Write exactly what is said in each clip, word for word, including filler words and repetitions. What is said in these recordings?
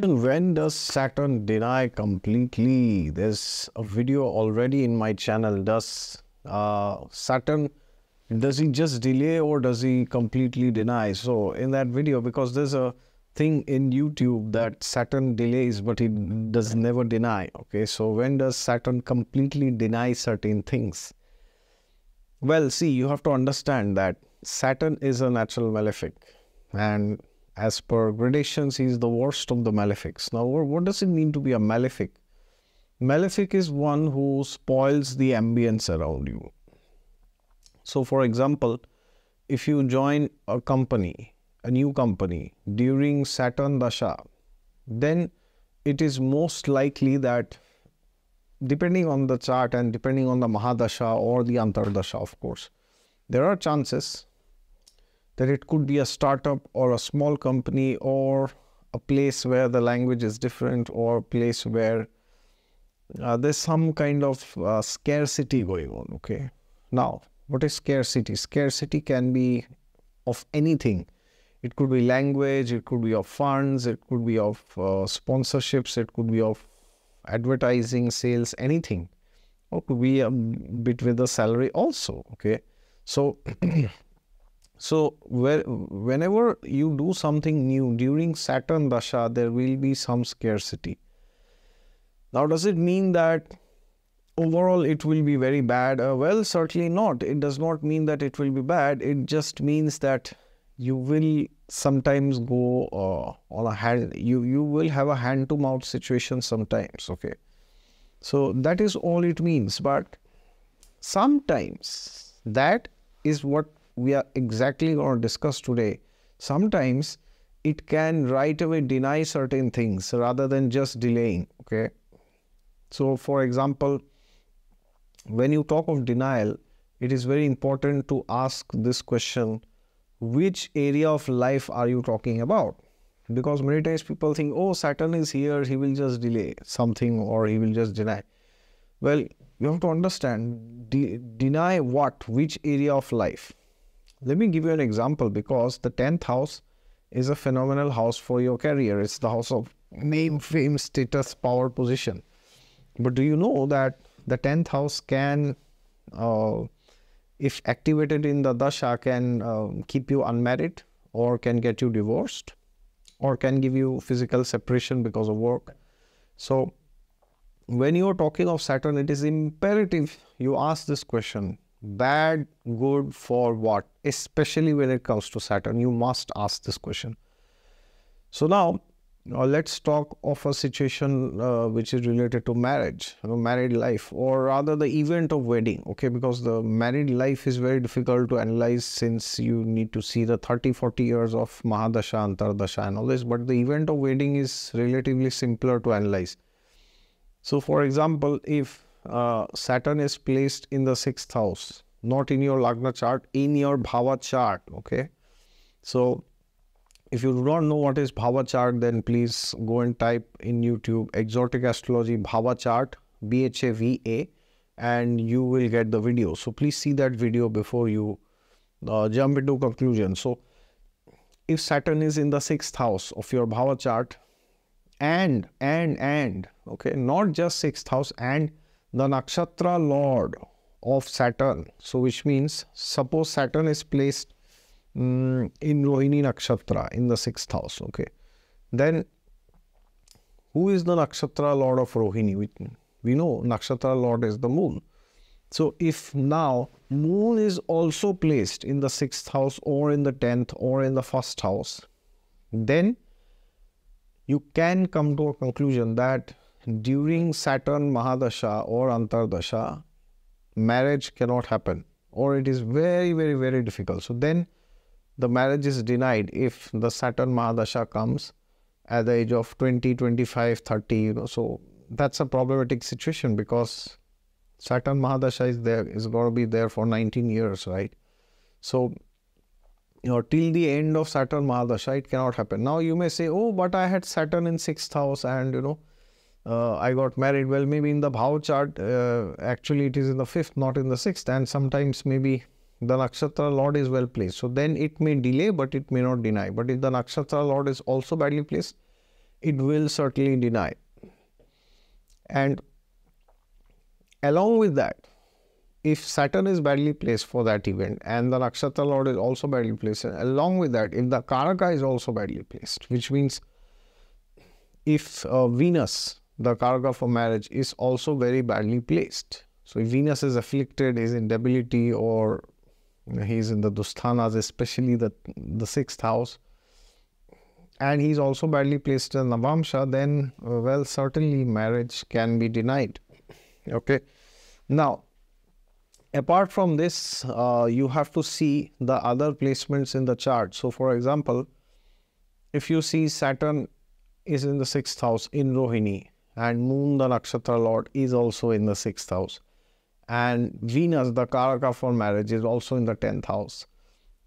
question, when does Saturn deny completely? There's a video already in my channel. Does uh, Saturn, does he just delay or does he completely deny? So in that video, because there's a thing in YouTube that Saturn delays but he does never deny. Okay, so when does Saturn completely deny certain things? Well, see, you have to understand that Saturn is a natural malefic, and as per gradations, he is the worst of the malefics. Now, what does it mean to be a malefic? Malefic is one who spoils the ambience around you. So, for example, if you join a company, a new company during Saturn Dasha, then it is most likely that, depending on the chart and depending on the Mahadasha or the Antardasha, of course, there are chances that it could be a startup or a small company or a place where the language is different or a place where uh, there's some kind of uh, scarcity going on. Okay. Now, what is scarcity? Scarcity can be of anything. It could be language, it could be of funds, it could be of uh, sponsorships, it could be of advertising, sales, anything. Or could be a bit with the salary also. Okay. So, so where, whenever you do something new during Saturn Dasha, there will be some scarcity. Now, does it mean that overall it will be very bad? Uh, well, certainly not. It does not mean that it will be bad. It just means that you will sometimes go uh, on a hand, you, you will have a hand-to-mouth situation sometimes, okay? So that is all it means. But sometimes, that is what we are exactly going to discuss today. Sometimes it can right away deny certain things rather than just delaying, okay? So for example, when you talk of denial, it is very important to ask this question: which area of life are you talking about? Because many times people think, oh, Saturn is here, he will just delay something or he will just deny. Well, you have to understand, de deny what, which area of life? Let me give you an example, because the tenth house is a phenomenal house for your career. It's the house of name, fame, status, power, position. But do you know that the tenth house can... Uh, if activated in the Dasha, can um, keep you unmarried or can get you divorced or can give you physical separation because of work. So when you're talking of Saturn, it is imperative you ask this question: bad, good, for what? Especially when it comes to Saturn, you must ask this question. So now, now let's talk of a situation uh, which is related to marriage, you know, married life, or rather the event of wedding, okay? Because the married life is very difficult to analyze, since you need to see the thirty forty years of Mahadasha, Antardasha and all this, but the event of wedding is relatively simpler to analyze. So for example, if uh, Saturn is placed in the sixth house, not in your Lagna chart, in your Bhava chart, okay? So if you do not know what is Bhava chart, then please go and type in YouTube Exotic Astrology Bhava chart, B H A V A, and you will get the video. So please see that video before you uh, jump into conclusion. So if Saturn is in the sixth house of your Bhava chart, and, and, and, okay, not just sixth house, and the Nakshatra lord of Saturn. So which means, suppose Saturn is placed Mm, in Rohini Nakshatra in the sixth house, okay, then who is the Nakshatra lord of Rohini? We, we know Nakshatra lord is the moon. So if now moon is also placed in the sixth house or in the tenth or in the first house, then you can come to a conclusion that during Saturn Mahadasha or Antardasha, marriage cannot happen, or it is very, very, very difficult. So then the marriage is denied if the Saturn Mahadasha comes at the age of twenty, twenty-five, thirty, you know. So that's a problematic situation, because Saturn Mahadasha is there, is going to be there for nineteen years, right? So, you know, till the end of Saturn Mahadasha, it cannot happen. Now you may say, oh, but I had Saturn in sixth house and, you know, uh, I got married. Well, maybe in the Bhava chart, uh, actually it is in the fifth, not in the sixth. And sometimes maybe the Nakshatra lord is well placed. So then it may delay, but it may not deny. But if the Nakshatra lord is also badly placed, it will certainly deny. And along with that, if Saturn is badly placed for that event and the Nakshatra Lord is also badly placed, and along with that, if the Karaka is also badly placed, which means if uh, Venus, the Karaka for marriage, is also very badly placed. So if Venus is afflicted, is in debility, or he's in the Dusthanas, especially the, the sixth house, and he's also badly placed in Navamsa, then, well, certainly marriage can be denied. Okay. Now, apart from this, uh, you have to see the other placements in the chart. So, for example, if you see Saturn is in the sixth house in Rohini, and Moon, the Nakshatra Lord, is also in the sixth house, and Venus, the Karaka for marriage, is also in the tenth house,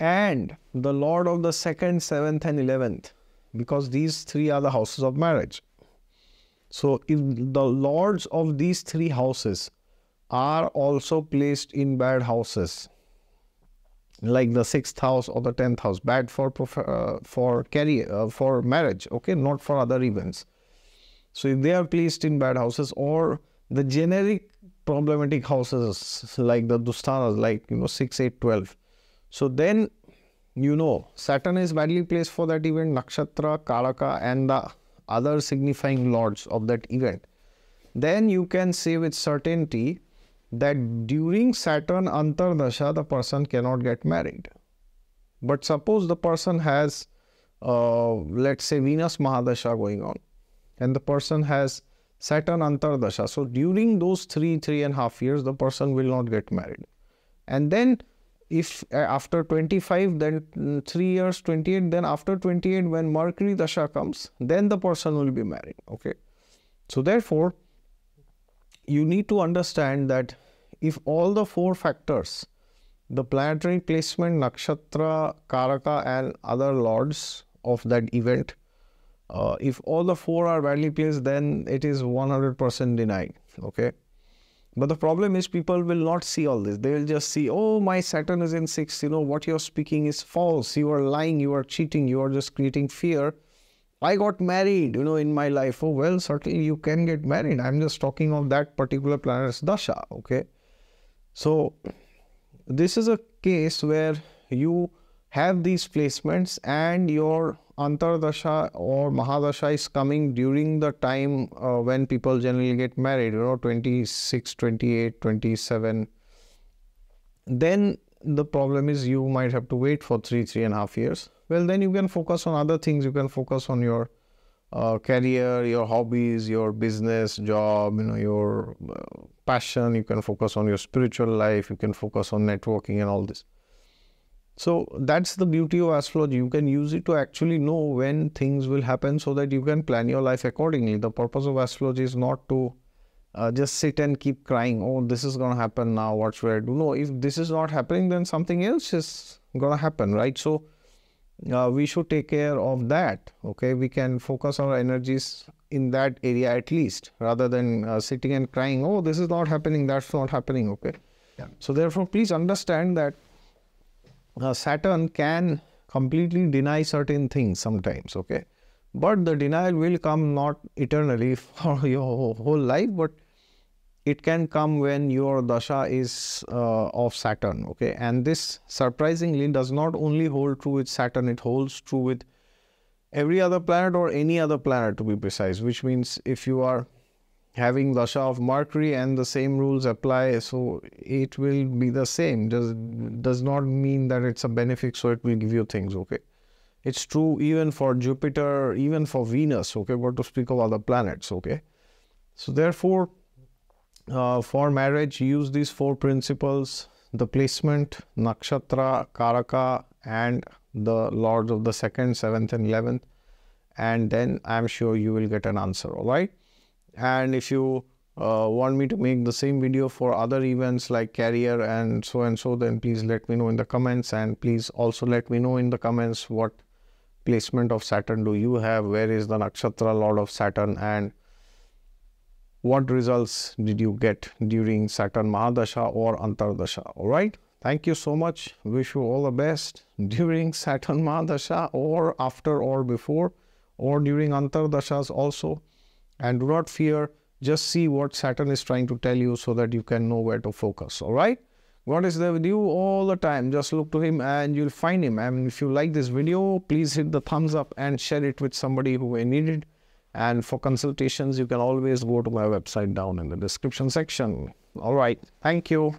and the Lord of the second, seventh, and eleventh, because these three are the houses of marriage. So if the lords of these three houses are also placed in bad houses, like the sixth house or the tenth house, bad for uh, for career, uh, for marriage, okay, not for other events. So if they are placed in bad houses or the generic problematic houses like the Dusthanas, like, you know, six, eight, twelve. So then, you know, Saturn is badly placed for that event, Nakshatra, Karaka, and the other signifying lords of that event. Then you can say with certainty that during Saturn Antardasha, the person cannot get married. But suppose the person has, uh, let's say, Venus Mahadasha going on, and the person has Saturn Antardasha. So during those three, three and a half years, the person will not get married. And then if uh, after twenty-five, then three years, twenty-eight, then after twenty-eight, when Mercury Dasha comes, then the person will be married. Okay. So therefore, you need to understand that if all the four factors, the planetary placement, Nakshatra, Karaka, and other lords of that event, Uh, if all the four are badly placed, then it is one hundred percent denied, okay? But the problem is people will not see all this. They will just see, oh, my Saturn is in six, you know, what you're speaking is false. You are lying, you are cheating, you are just creating fear. I got married, you know, in my life. Oh, well, certainly you can get married. I'm just talking of that particular planet's Dasha, okay? So, this is a case where you have these placements and your Antardasha or Mahadasha is coming during the time uh, when people generally get married, you know, twenty-six, twenty-eight, twenty-seven. Then the problem is you might have to wait for three, three and a half years. Well, then you can focus on other things. You can focus on your uh, career, your hobbies, your business, job, you know, your uh, passion. You can focus on your spiritual life. You can focus on networking and all this. So that's the beauty of astrology. You can use it to actually know when things will happen so that you can plan your life accordingly. The purpose of astrology is not to uh, just sit and keep crying, oh, this is going to happen now, what should I do? No, if this is not happening, then something else is going to happen, right? So uh, we should take care of that, okay? We can focus our energies in that area at least, rather than uh, sitting and crying, oh, this is not happening, that's not happening, okay? Yeah. So therefore, please understand that Uh, Saturn can completely deny certain things sometimes, okay? But the denial will come not eternally for your whole life, but it can come when your Dasha is uh, of Saturn, okay? And this surprisingly does not only hold true with Saturn, it holds true with every other planet or any other planet to be precise, which means if you are having Dasha of Mercury and the same rules apply, so it will be the same. Does does not mean that it's a benefic, so it will give you things, okay? It's true even for Jupiter, even for Venus, okay? What to speak of other planets, okay? So therefore, uh, for marriage, use these four principles, the placement, Nakshatra, Karaka, and the lords of the second, seventh, and eleventh. And then I'm sure you will get an answer, all right? And if you uh, want me to make the same video for other events like career and so and so, then please let me know in the comments. And please also let me know in the comments what placement of Saturn do you have, where is the Nakshatra Lord of Saturn, and what results did you get during Saturn Mahadasha or Antardasha, all right? Thank you so much. Wish you all the best during Saturn Mahadasha or after or before or during Antardashas also. And do not fear, just see what Saturn is trying to tell you so that you can know where to focus, all right? God is there with you all the time. Just look to Him and you'll find Him. And if you like this video, please hit the thumbs up and share it with somebody who may need it. And for consultations, you can always go to my website down in the description section. All right. Thank you.